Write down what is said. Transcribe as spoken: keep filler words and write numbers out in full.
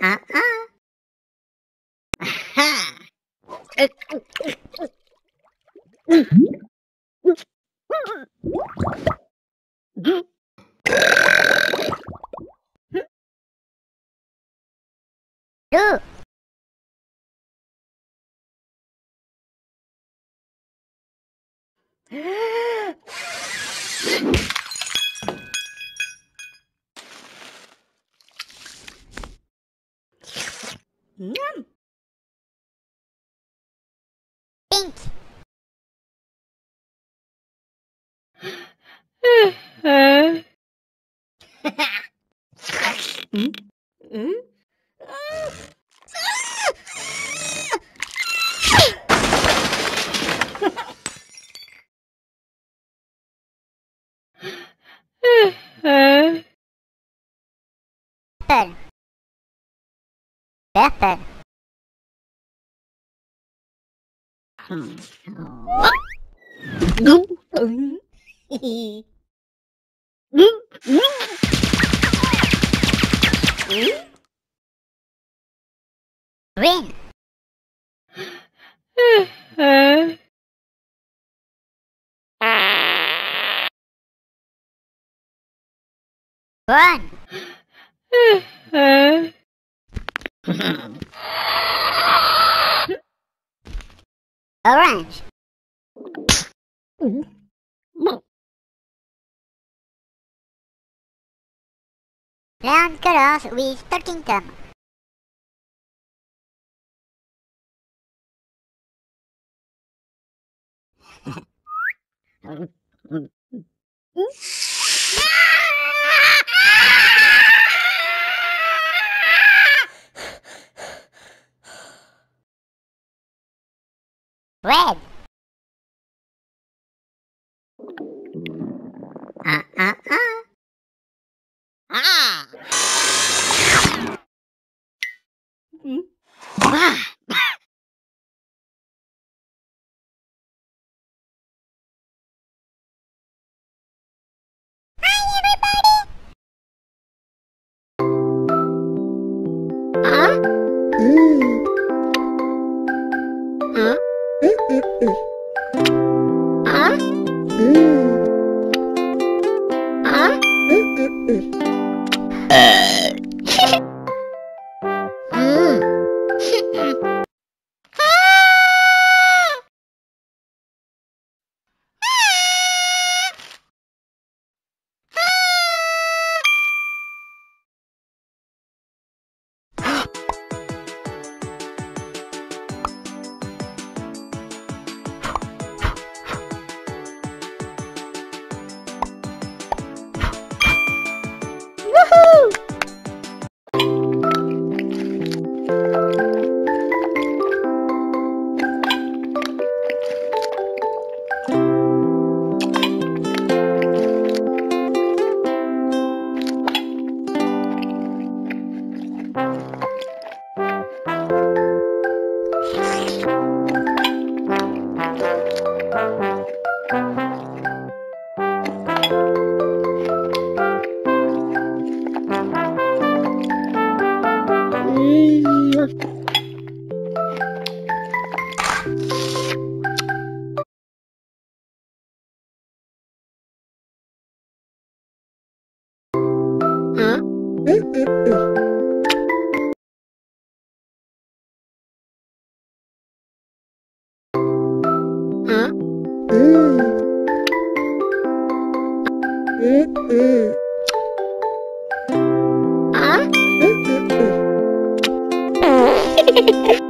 uh, uh. Aha! Do. Yum. Pink. Mm. Mm. Pepper. Pepper. Green. One. Orange. Round girls with talking tom. Red. Uh, uh, uh. Ah. Mm-hmm. Ah. Hehehehe